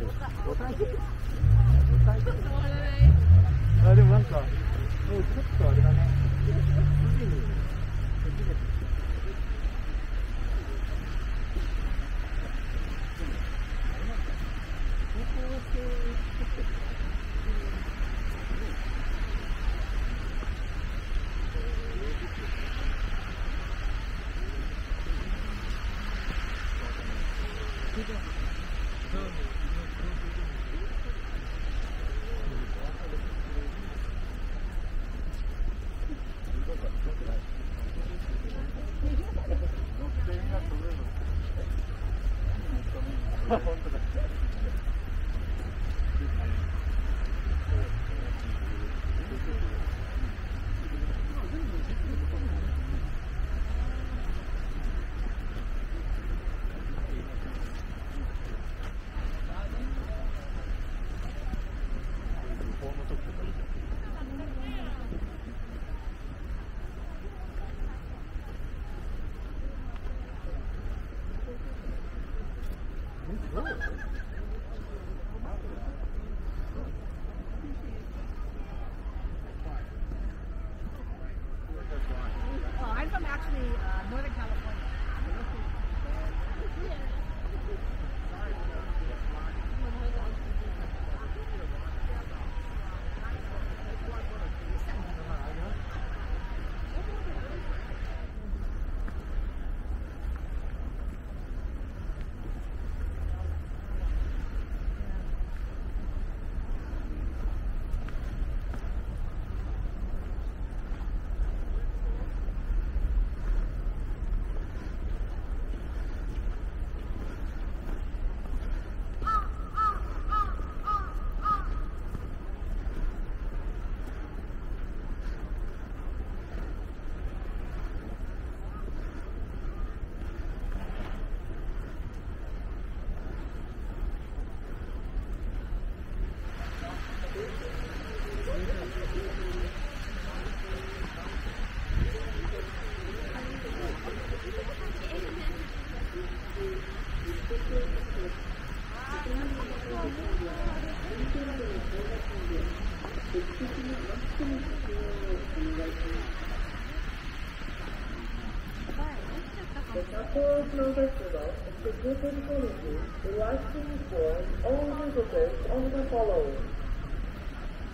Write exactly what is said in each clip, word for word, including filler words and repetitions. あ、でもなんかもうちょっとあれだね。すでに途切れてる。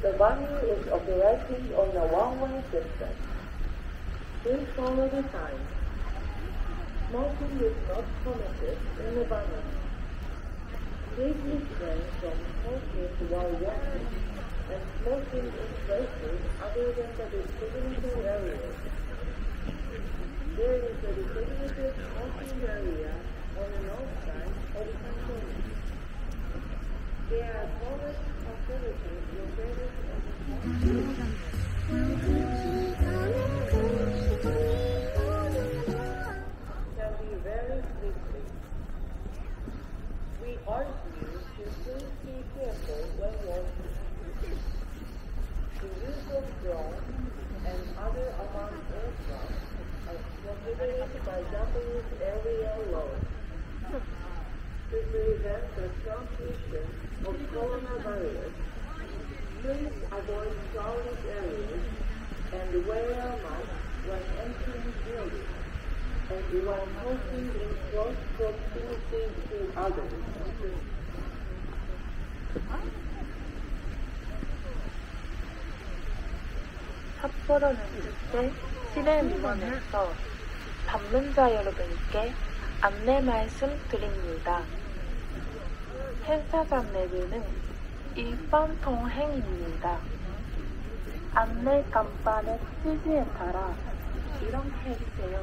The venue is operating on a one-way system. Please follow the signs. Smoking is not permitted in the venue. Please refrain from smoking while walking, and smoking in places other than the designated areas. There is a designated smoking area on the north side of the canton. There are forest facilities located on the north. Can be very slippery. We urge you to please be careful when walking. The use of drones and other armored aircraft are prohibited by Japanese aerial law. To prevent the transmission of coronavirus, please avoid crowded areas and wear a mask when entering buildings and when walking in close proximity to others. 삿포로는 이제 시내문에서 방문자 여러분께 안내 말씀드립니다. 행사장 내부는 일반 통행입니다. 안내 간판의 취지에 따라 이렇게 해주세요.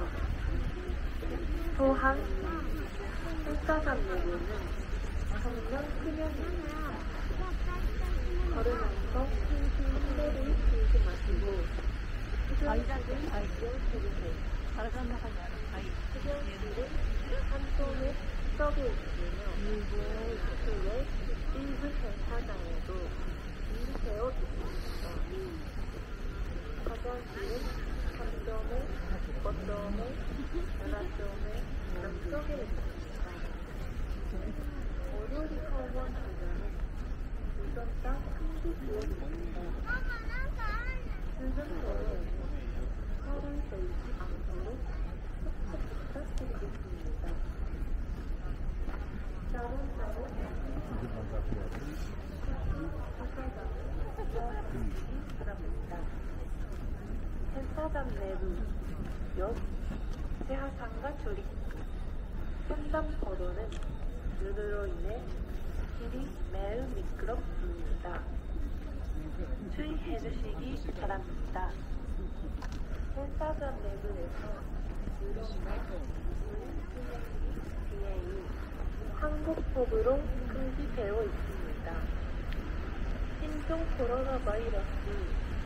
또한 행사장 내부는 정면 크면입니다. 걸으면서 신뢰를 주지 마시고 수정자를 알려주세요. 수정자를 삼손에 써보시며 후에 일부 행사장에도 인쇄어 주십니다. 화장실은 삼 점에, 오 점에, 칠 점에, 육 점에 있습니다. 월요일 하원 주장은 백사장 내부 옆 세하상과 조리 현장 도로는 눈으로 인해 길이 매우 미끄럽습니다. 주의해주시기 바랍니다. 백사장 내부에서 유럽의 한국법으로 금지되어 있습니다. 신종 코로나 바이러스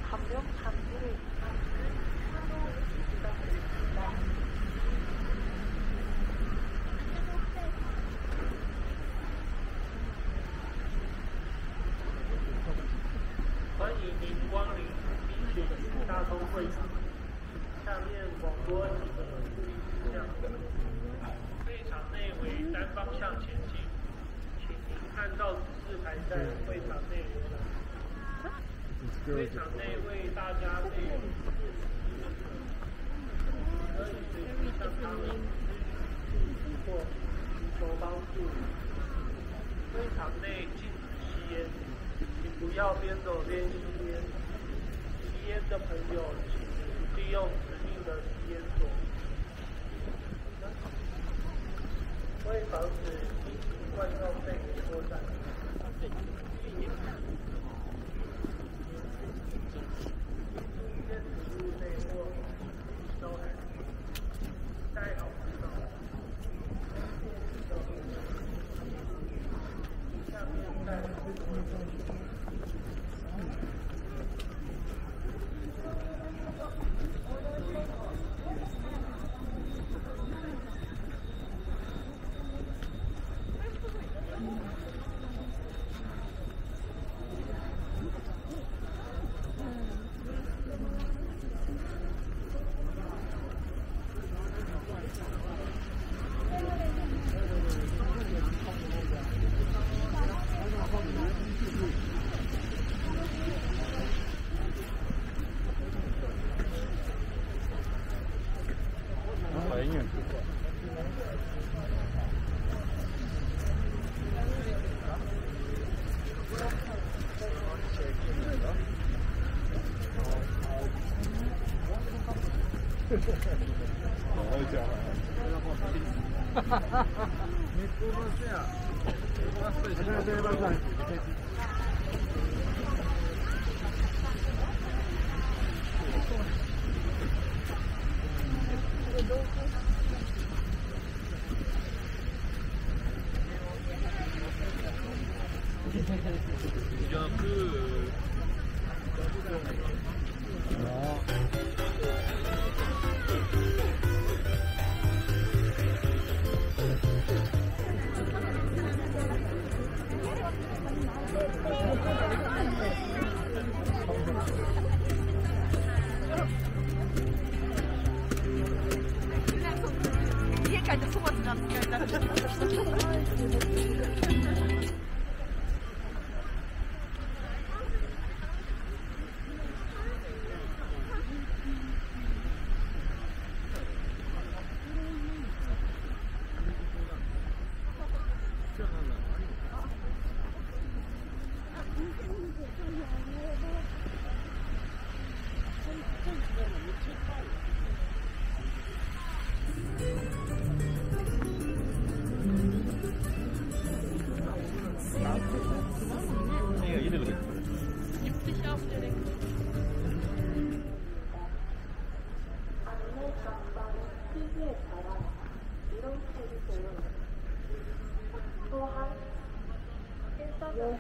감염 감지를 막는 하도를 부탁드립니다.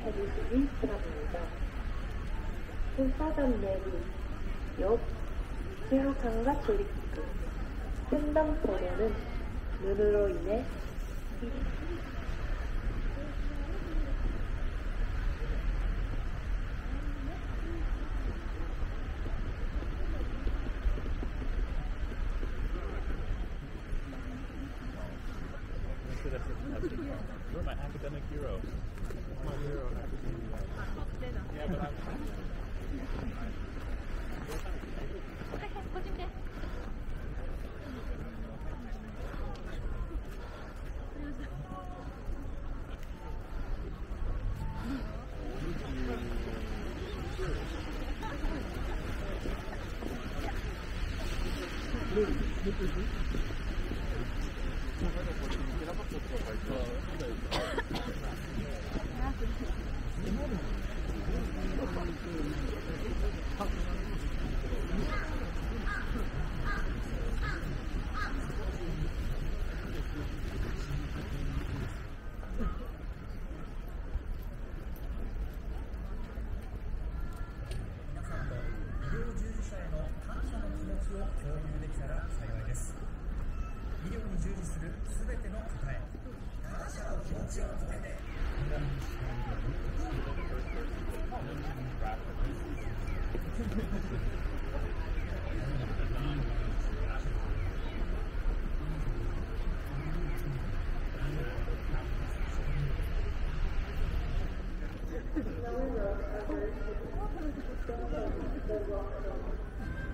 해주시기 바랍니다. 군사단 내부 옆 세화강과 조립구 횡단포로는 눈으로 인해 My academic hero. My hero. Yeah,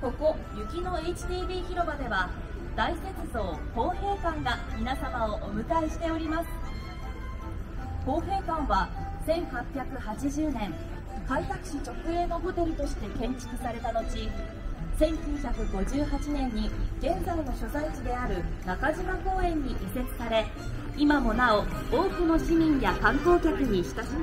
ここ雪の エイチティービー 広場では大雪像豊平館が皆様をお迎えしております。豊平館はせんはっぴゃくはちじゅうねん開拓使直営のホテルとして建築された後、せんきゅうひゃくごじゅうはちねんに現在の所在地である中島公園に移設され、今もなお多くの市民や観光客に親しまれています。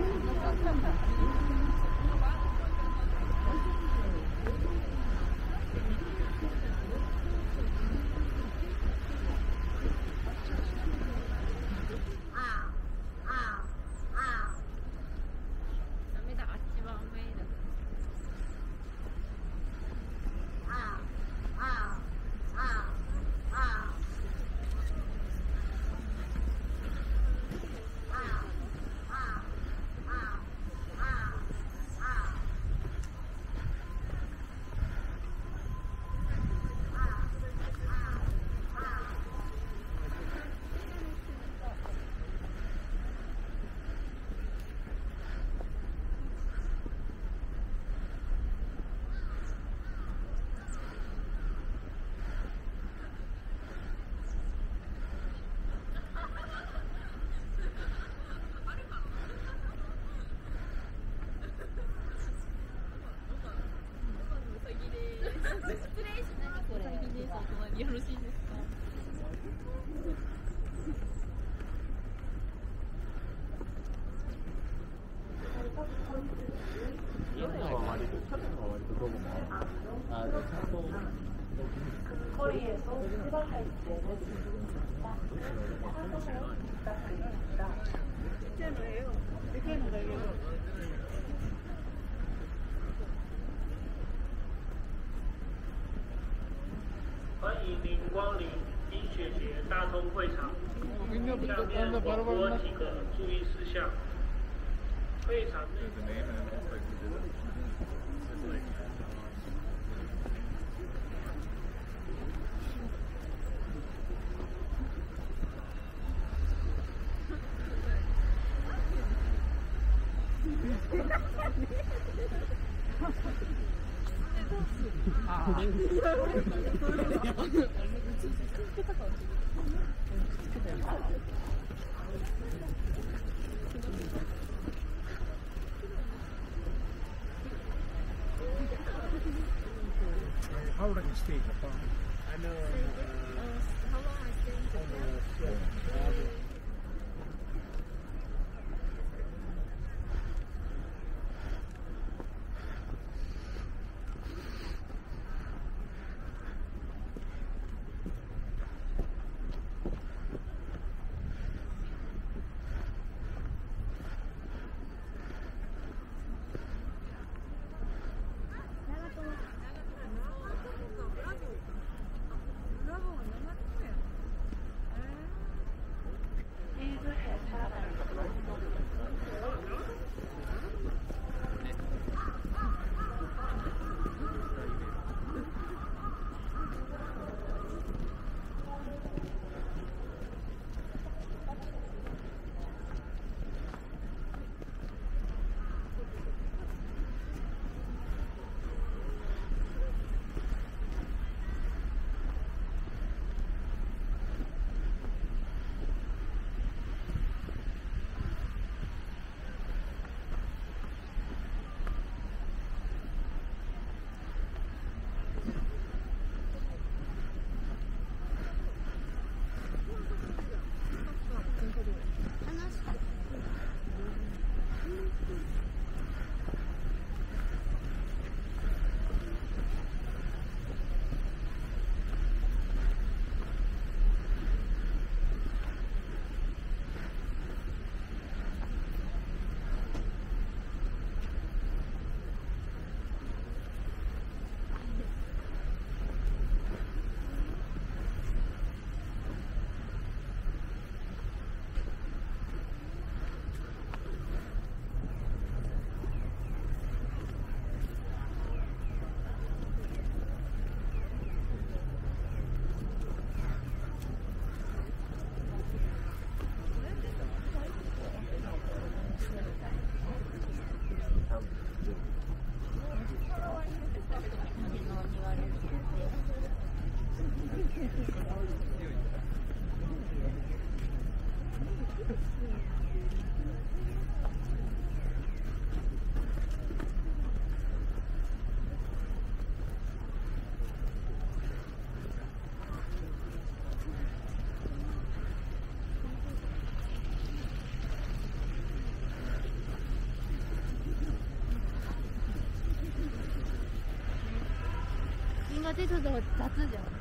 欢迎您光临冰雪节大通会场。下面广播几个注意事项。会场内。How long you stay in Japan? I know. Uh, How long I stay in Japan? Uh, が出たのは雑じゃん。